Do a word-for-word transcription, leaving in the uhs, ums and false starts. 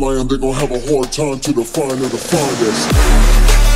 lion, they gon' have a hard time to define or define us.